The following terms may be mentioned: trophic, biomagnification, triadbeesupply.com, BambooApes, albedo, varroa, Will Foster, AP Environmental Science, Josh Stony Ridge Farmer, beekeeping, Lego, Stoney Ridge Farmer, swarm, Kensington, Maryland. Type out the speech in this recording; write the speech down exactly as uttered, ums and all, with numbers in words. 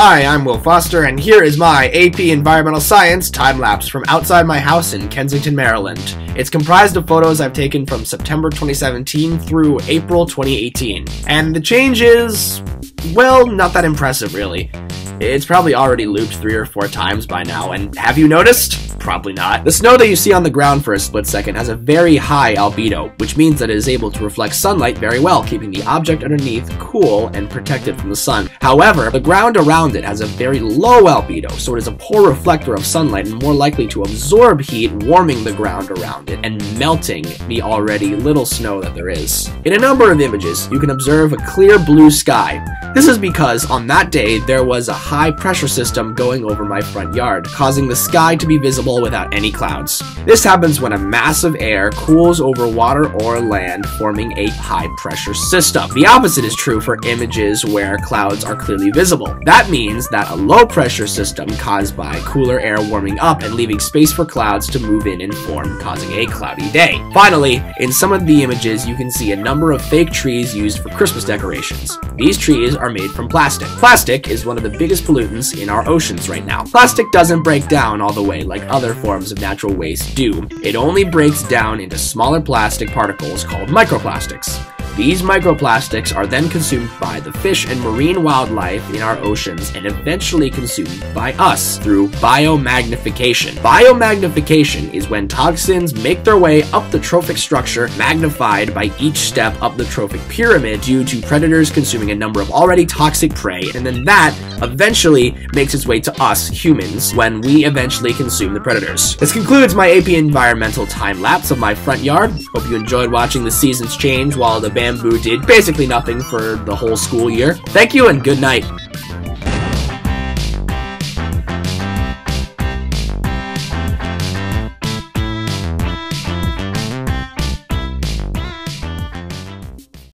Hi, I'm Will Foster, and here is my A P Environmental Science time-lapse from outside my house in Kensington, Maryland. It's comprised of photos I've taken from September twenty seventeen through April twenty eighteen. And the change is, well, not that impressive, really. It's probably already looped three or four times by now, and have you noticed? Probably not. The snow that you see on the ground for a split second has a very high albedo, which means that it is able to reflect sunlight very well, keeping the object underneath cool and protected from the sun. However, the ground around it has a very low albedo, so it is a poor reflector of sunlight and more likely to absorb heat, warming the ground around it and melting the already little snow that there is. In a number of images, you can observe a clear blue sky. This is because on that day, there was a high pressure system going over my front yard, causing the sky to be visible without any clouds. This happens when a mass of air cools over water or land, forming a high pressure system. The opposite is true for images where clouds are clearly visible. That means that a low pressure system caused by cooler air warming up and leaving space for clouds to move in and form, causing a cloudy day. Finally, in some of the images you can see a number of fake trees used for Christmas decorations. These trees are made from plastic. Plastic is one of the biggest pollutants in our oceans right now. Plastic doesn't break down all the way like other forms of natural waste do. It only breaks down into smaller plastic particles called microplastics. These microplastics are then consumed by the fish and marine wildlife in our oceans and eventually consumed by us through biomagnification. Biomagnification is when toxins make their way up the trophic structure, magnified by each step up the trophic pyramid due to predators consuming a number of already toxic prey, and then that eventually makes its way to us humans when we eventually consume the predators. This concludes my A P Environmental time-lapse of my front yard. Hope you enjoyed watching the seasons change while the band bamboo did basically nothing for the whole school year. Thank you and good night.